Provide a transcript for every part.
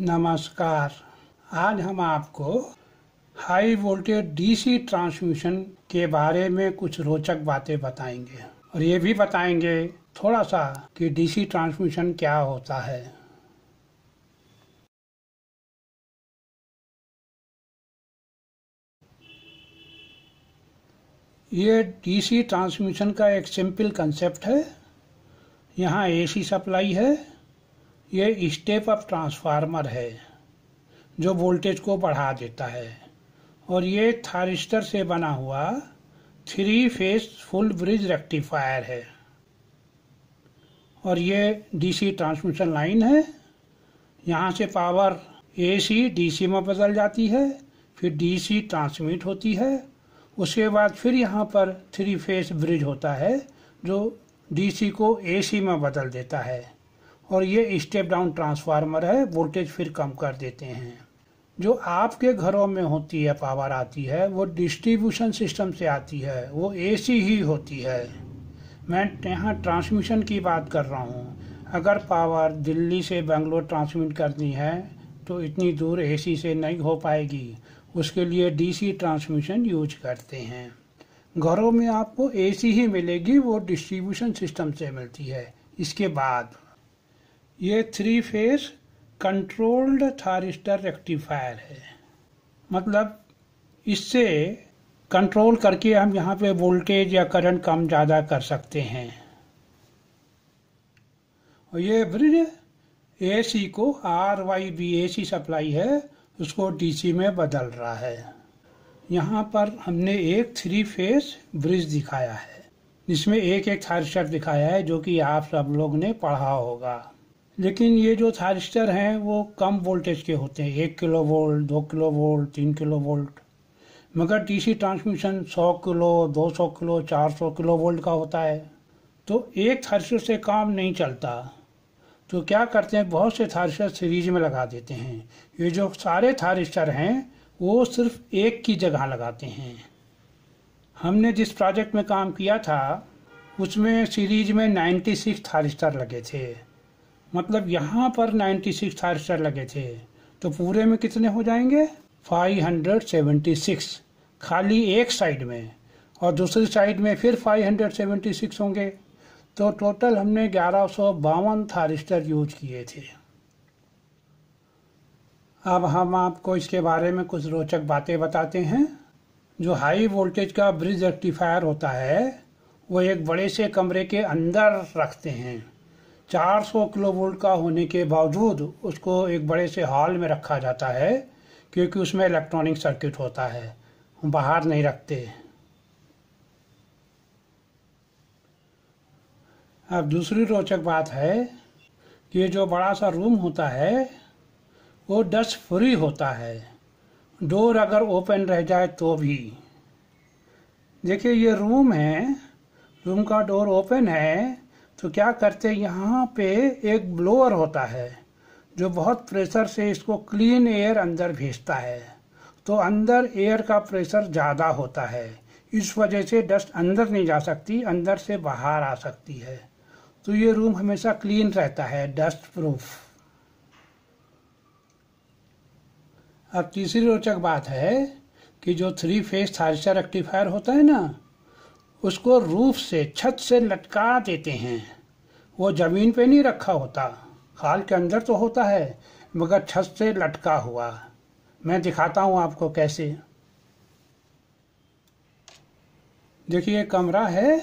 नमस्कार, आज हम आपको हाई वोल्टेज डीसी ट्रांसमिशन के बारे में कुछ रोचक बातें बताएंगे और ये भी बताएंगे थोड़ा सा कि डीसी ट्रांसमिशन क्या होता है। ये डीसी ट्रांसमिशन का एक सिंपल कंसेप्ट है। यहाँ एसी सप्लाई है, ये स्टेप अप ट्रांसफार्मर है जो वोल्टेज को बढ़ा देता है और ये थायरिस्टर से बना हुआ 3 फेज फुल ब्रिज रेक्टिफायर है और ये डीसी ट्रांसमिशन लाइन है। यहाँ से पावर एसी डीसी में बदल जाती है, फिर डीसी ट्रांसमिट होती है, उसके बाद फिर यहाँ पर 3 फेज ब्रिज होता है जो डीसी को एसी में बदल देता है और ये स्टेप डाउन ट्रांसफार्मर है, वोल्टेज फिर कम कर देते हैं। जो आपके घरों में होती है पावर आती है वो डिस्ट्रीब्यूशन सिस्टम से आती है, वो एसी ही होती है। मैं यहाँ ट्रांसमिशन की बात कर रहा हूँ। अगर पावर दिल्ली से बेंगलोर ट्रांसमिट करनी है तो इतनी दूर एसी से नहीं हो पाएगी, उसके लिए डीसी ट्रांसमिशन यूज करते हैं। घरों में आपको एसी ही मिलेगी, वो डिस्ट्रीब्यूशन सिस्टम से मिलती है। इसके बाद ये 3 फेज कंट्रोल्ड थायरिस्टर रेक्टिफायर है, मतलब इससे कंट्रोल करके हम यहाँ पे वोल्टेज या करंट कम ज़्यादा कर सकते हैं। और ये ब्रिज एसी को आरवाईबी एसी सप्लाई है उसको डीसी में बदल रहा है। यहाँ पर हमने एक 3 फेज ब्रिज दिखाया है जिसमें एक थायरिस्टर दिखाया है जो कि आप सब लोग ने पढ़ा होगा। लेकिन ये जो थायरिस्टर हैं वो कम वोल्टेज के होते हैं, 1 kilo volt, 2 kilo volt, 3 kilo volt. मगर DC transmission 100 kilo, 200 kilo, 400 kilo volt का होता है, तो एक थायरिस्टर से काम नहीं चलता। तो क्या करते हैं, बहुत से थायरिस्टर सीरीज में लगा देते हैं। ये जो सारे थायरिस्टर हैं वो सिर्फ एक की जगह लगाते हैं। हमने जिस प्रोजेक्ट में काम किया था उसमें सीरीज में 96 थायरिस्टर लगे थे, मतलब यहाँ पर 96 थायरिस्टर लगे थे। तो पूरे में कितने हो जाएंगे? 576 खाली एक साइड में, और दूसरी साइड में फिर 576 होंगे। तो टोटल हमने 1152 थायरिस्टर यूज किए थे। अब हम आपको इसके बारे में कुछ रोचक बातें बताते हैं। जो हाई वोल्टेज का ब्रिज रेक्टिफायर होता है वो एक बड़े से कमरे के अंदर रखते हैं। 400 किलो वोल्ट का होने के बावजूद उसको एक बड़े से हॉल में रखा जाता है क्योंकि उसमें इलेक्ट्रॉनिक सर्किट होता है, हम बाहर नहीं रखते। अब दूसरी रोचक बात है कि ये जो बड़ा सा रूम होता है वो डस्ट फ्री होता है, डोर अगर ओपन रह जाए तो भी। देखिए ये रूम है, रूम का डोर ओपन है तो क्या करते हैं, यहाँ पे एक ब्लोअर होता है जो बहुत प्रेशर से इसको क्लीन एयर अंदर भेजता है। तो अंदर एयर का प्रेशर ज़्यादा होता है, इस वजह से डस्ट अंदर नहीं जा सकती, अंदर से बाहर आ सकती है। तो ये रूम हमेशा क्लीन रहता है, डस्ट प्रूफ। अब तीसरी रोचक बात है कि जो 3 फेज थायरिस्टर रेक्टिफायर होता है ना उसको रूफ से, छत से लटका देते हैं। वो ज़मीन पे नहीं रखा होता, हाल के अंदर तो होता है मगर छत से लटका हुआ। मैं दिखाता हूँ आपको कैसे। देखिए कमरा है,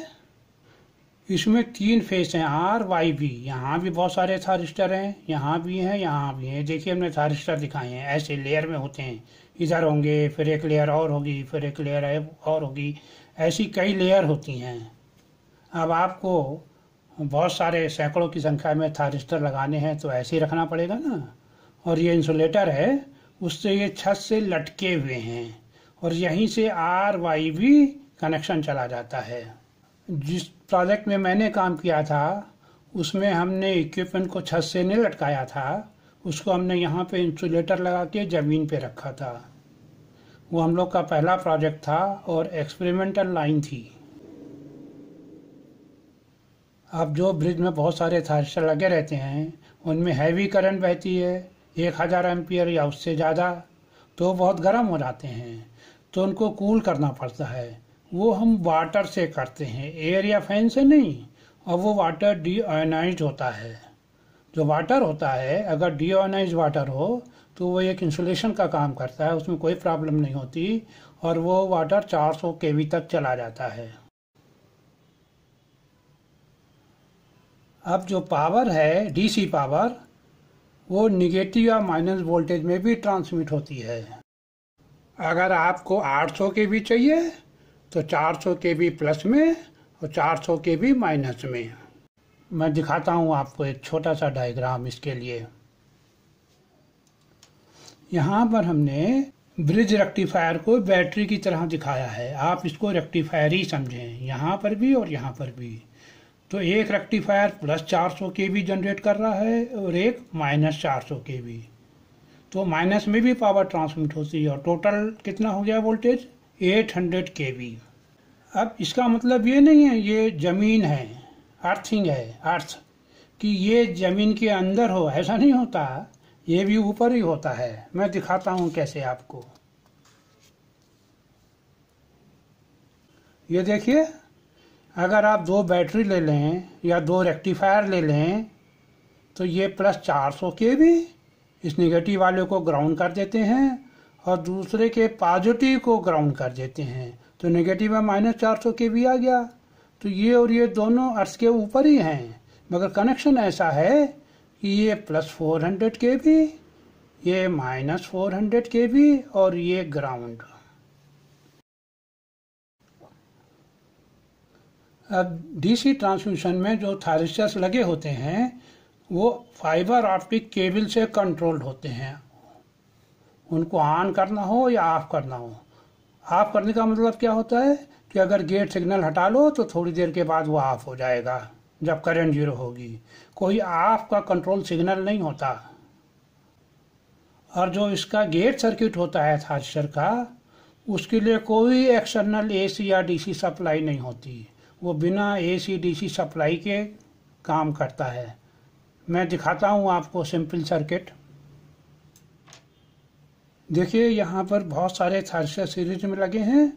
इसमें 3 फेज हैं RYB। यहाँ भी बहुत सारे थायरिस्टर हैं, यहाँ भी हैं, यहाँ भी हैं। देखिए हमने थायरिस्टर दिखाए हैं, ऐसे लेयर में होते हैं, इधर होंगे फिर एक लेयर और होगी, फिर एक लेयर और होगी, ऐसी कई लेयर होती हैं। अब आपको बहुत सारे सैकड़ों की संख्या में थायरिस्टर लगाने हैं तो ऐसे ही रखना पड़ेगा ना। और ये इंसुलेटर है, उससे ये छत से लटके हुए हैं और यहीं से RYB कनेक्शन चला जाता है। जिस प्रोजेक्ट में मैंने काम किया था उसमें हमने इक्विपमेंट को छत से नहीं लटकाया था, उसको हमने यहाँ पे इंसुलेटर लगा के ज़मीन पे रखा था। वो हम लोग का पहला प्रोजेक्ट था और एक्सपेरिमेंटल लाइन थी। अब जो ब्रिज में बहुत सारे थायरिस्टर लगे रहते हैं उनमें हैवी करंट बहती है, 1000 एम्पियर या उससे ज़्यादा, तो बहुत गर्म हो जाते हैं, तो उनको कूल करना पड़ता है। वो हम वाटर से करते हैं, एयर या फैन से नहीं। और वो वाटर डीआयोनाइज होता है। जो वाटर होता है, अगर डीआयोनाइज वाटर हो तो वो एक इंसुलेशन का काम करता है, उसमें कोई प्रॉब्लम नहीं होती, और वो वाटर 400 केवी तक चला जाता है। अब जो पावर है, डीसी पावर, वो निगेटिव या माइनस वोल्टेज में भी ट्रांसमिट होती है। अगर आपको 800 केवी चाहिए तो 400 केवी प्लस में और 400 केवी माइनस में। मैं दिखाता हूँ आपको एक छोटा सा डायग्राम इसके लिए। यहाँ पर हमने ब्रिज रेक्टिफायर को बैटरी की तरह दिखाया है। आप इसको रेक्टिफायर ही समझें, यहाँ पर भी और यहाँ पर भी। तो एक रेक्टिफायर प्लस 400 केवी जनरेट कर रहा है और एक माइनस 400 केवी। तो माइनस में भी पावर ट्रांसमिट होती है, और टोटल कितना हो गया वोल्टेज, 800 केवी। अब इसका मतलब ये नहीं है ये ज़मीन है, अर्थिंग है, अर्थ, कि ये ज़मीन के अंदर हो, ऐसा नहीं होता। ये भी ऊपर ही होता है। मैं दिखाता हूँ कैसे आपको। ये देखिए, अगर आप दो बैटरी ले लें या दो रेक्टिफायर ले लें तो ये प्लस 400 केवी इस निगेटिव वाले को ग्राउंड कर देते हैं और दूसरे के पॉजिटिव को ग्राउंड कर देते हैं। तो निगेटिव में माइनस 400 केवी आ गया। तो ये और ये दोनों अर्थ के ऊपर ही हैं, मगर कनेक्शन ऐसा है कि ये प्लस 400 केवी, ये माइनस 400 केवी और ये ग्राउंड। अब डीसी ट्रांसमिशन में जो थायरिस्टर्स लगे होते हैं वो फाइबर ऑप्टिक केबल से कंट्रोल्ड होते हैं। उनको ऑन करना हो या ऑफ करना हो, ऑफ करने का मतलब क्या होता है कि अगर गेट सिग्नल हटा लो तो थोड़ी देर के बाद वो ऑफ हो जाएगा जब करंट 0 होगी। कोई ऑफ का कंट्रोल सिग्नल नहीं होता। और जो इसका गेट सर्किट होता है थायरिस्टर का, उसके लिए कोई एक्सटर्नल एसी या डीसी सप्लाई नहीं होती। वो बिना एसी डीसी सप्लाई के काम करता है। मैं दिखाता हूँ आपको सिंपल सर्किट। देखिए, यहाँ पर बहुत सारे थायरिस्टर सीरीज में लगे हैं।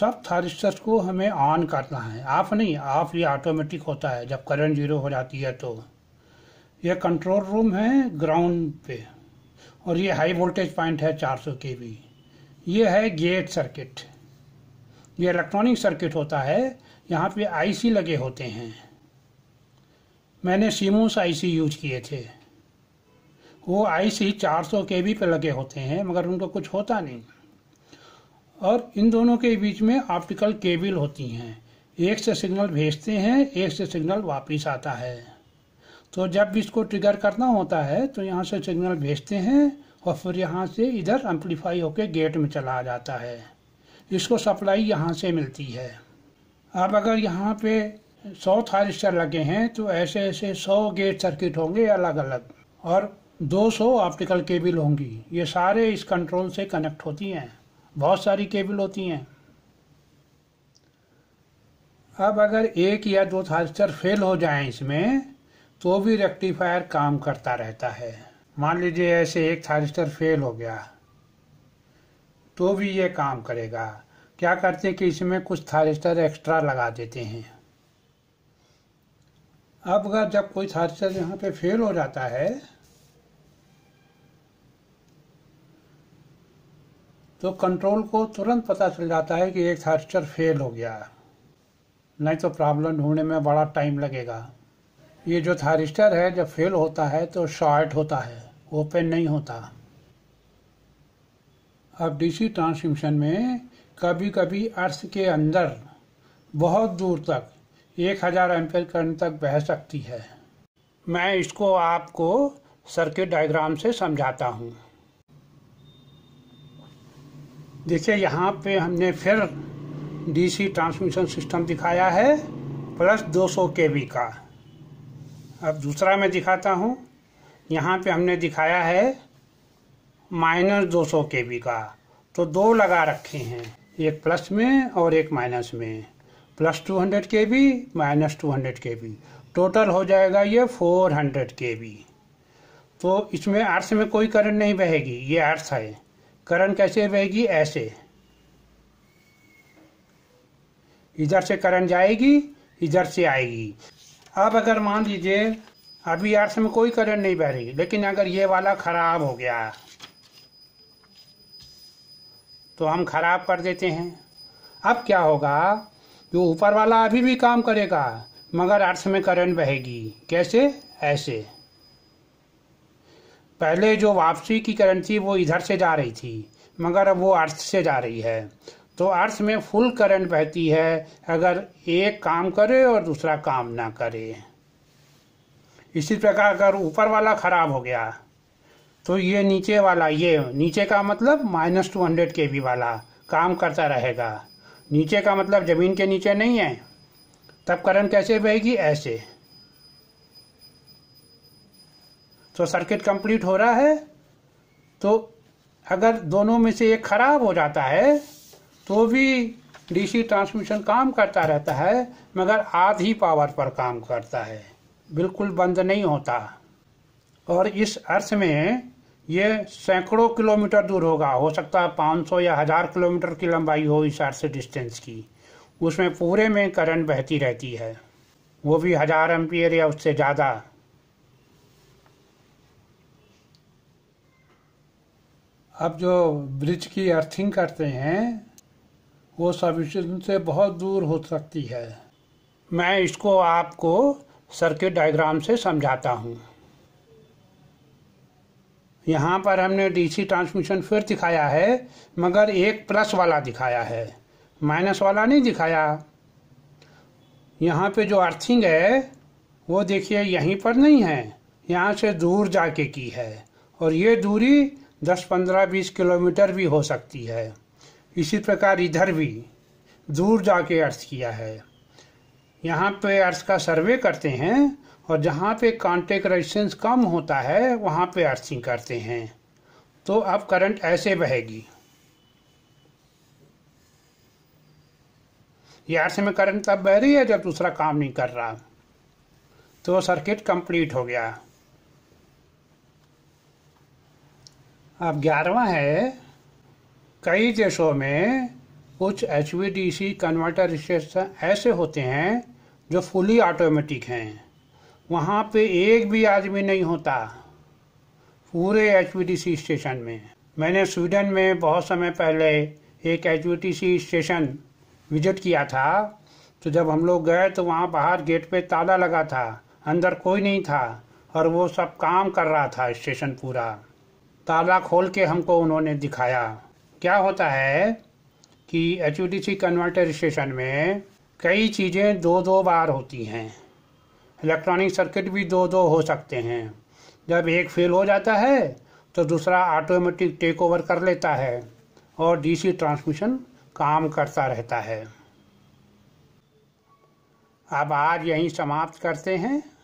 सब थायरिस्टर्स को हमें ऑन करना है, ऑफ नहीं। ऑफ ये ऑटोमेटिक होता है जब करंट 0 हो जाती है। तो ये कंट्रोल रूम है ग्राउंड पे, और ये हाई वोल्टेज पॉइंट है 400 केवी। ये है गेट सर्किट। ये इलेक्ट्रॉनिक सर्किट होता है। यहाँ पे आईसी लगे होते हैं। मैंने सीमोस आईसी यूज किए थे। वो आईसी 400 केवी पे लगे होते हैं, मगर उनको कुछ होता नहीं। और इन दोनों के बीच में ऑप्टिकल केबल होती हैं। एक से सिग्नल भेजते हैं, एक से सिग्नल वापस आता है। तो जब भी इसको ट्रिगर करना होता है तो यहाँ से सिग्नल भेजते हैं और फिर यहाँ से इधर एम्पलीफाई होकर गेट में चला जाता है। इसको सप्लाई यहाँ से मिलती है। अब अगर यहाँ पे 100 थायरिस्टर लगे हैं तो ऐसे ऐसे 100 गेट सर्किट होंगे अलग अलग, और 200 ऑप्टिकल केबल होंगी। ये सारे इस कंट्रोल से कनेक्ट होती हैं। बहुत सारी केबल होती हैं। अब अगर एक या दो थायरिस्टर फेल हो जाएं इसमें तो भी रेक्टिफायर काम करता रहता है। मान लीजिए ऐसे एक थायरिस्टर फेल हो गया तो भी ये काम करेगा। क्या करते हैं कि इसमें कुछ थायरिस्टर एक्स्ट्रा लगा देते हैं। अब अगर जब कोई थायरिस्टर यहाँ पे फेल हो जाता है तो कंट्रोल को तुरंत पता चल जाता है कि एक थायरिस्टर फेल हो गया, नहीं तो प्रॉब्लम ढूंढने में बड़ा टाइम लगेगा। ये जो थायरिस्टर है जब फेल होता है तो शॉर्ट होता है, ओपन नहीं होता। अब डीसी ट्रांसमिशन में कभी कभी अर्थ के अंदर बहुत दूर तक 1000 एम्पियर करंट तक बह सकती है। मैं इसको आपको सर्किट डायग्राम से समझाता हूँ। देखिए, यहाँ पे हमने फिर डीसी ट्रांसमिशन सिस्टम दिखाया है प्लस 200 केवी का। अब दूसरा मैं दिखाता हूँ। यहाँ पे हमने दिखाया है माइनस 200 केवी का। तो दो लगा रखे हैं, एक प्लस में और एक माइनस में। Plus 200 KV minus 200 KV, total हो जाएगा ये 400 केवी। तो इसमें आर्स में कोई करंट नहीं बहेगी, ये आर्स है। करंट कैसे बहेगी? ऐसे इधर से करंट जाएगी, इधर से आएगी। अब अगर मान लीजिए अभी आर्स में कोई करंट नहीं बह रही, लेकिन अगर ये वाला खराब हो गया तो हम खराब कर देते हैं। अब क्या होगा? जो ऊपर वाला अभी भी काम करेगा मगर आर्स में करंट बहेगी। कैसे? ऐसे। पहले जो वापसी की करंट थी वो इधर से जा रही थी, मगर अब वो अर्थ से जा रही है। तो अर्थ में फुल करंट बहती है अगर एक काम करे और दूसरा काम ना करे। इसी प्रकार अगर ऊपर वाला खराब हो गया तो ये नीचे वाला, ये नीचे का मतलब -200 kV वाला काम करता रहेगा। नीचे का मतलब ज़मीन के नीचे नहीं है। तब करंट कैसे बहेगी? ऐसे। तो सर्किट कंप्लीट हो रहा है। तो अगर दोनों में से एक खराब हो जाता है तो भी डीसी ट्रांसमिशन काम करता रहता है, मगर आधी पावर पर काम करता है, बिल्कुल बंद नहीं होता। और इस अर्थ में ये सैकड़ों किलोमीटर दूर होगा, हो सकता है 500 या 1000 किलोमीटर की लंबाई हो इस अर्थ डिस्टेंस की। उसमें पूरे में करंट बहती रहती है, वो भी 1000 एम्पियर या उससे ज़्यादा। अब जो ब्रिज की अर्थिंग करते हैं वो सब से बहुत दूर हो सकती है। मैं इसको आपको सर्किट डायग्राम से समझाता हूँ। यहाँ पर हमने डीसी ट्रांसमिशन फिर दिखाया है, मगर एक प्लस वाला दिखाया है, माइनस वाला नहीं दिखाया। यहाँ पे जो अर्थिंग है वो देखिए यहीं पर नहीं है, यहाँ से दूर जाके की है। और ये दूरी 10, 15, 20 किलोमीटर भी हो सकती है। इसी प्रकार इधर भी दूर जाके अर्थ किया है। यहाँ पे अर्थ का सर्वे करते हैं और जहाँ पे कांटेक्ट रेजिस्टेंस कम होता है वहाँ पे अर्थिंग करते हैं। तो अब करंट ऐसे बहेगी। ये अर्थ में करंट तब बह रही है जब दूसरा काम नहीं कर रहा। तो सर्किट कंप्लीट हो गया। अब 11वां है, कई देशों में कुछ HVDC कन्वर्टर स्टेशन ऐसे होते हैं जो फुली ऑटोमेटिक हैं। वहाँ पे एक भी आदमी नहीं होता पूरे HVDC स्टेशन में। मैंने स्वीडन में बहुत समय पहले एक HVDC स्टेशन विजिट किया था। तो जब हम लोग गए तो वहाँ बाहर गेट पे ताला लगा था, अंदर कोई नहीं था और वो सब काम कर रहा था स्टेशन पूरा। ताला खोल के हमको उन्होंने दिखाया। क्या होता है कि HVDC कन्वर्टर स्टेशन में कई चीज़ें 2-2 बार होती हैं। इलेक्ट्रॉनिक सर्किट भी 2-2 हो सकते हैं। जब एक फेल हो जाता है तो दूसरा ऑटोमेटिक टेक ओवर कर लेता है और डीसी ट्रांसमिशन काम करता रहता है। अब आज यहीं समाप्त करते हैं।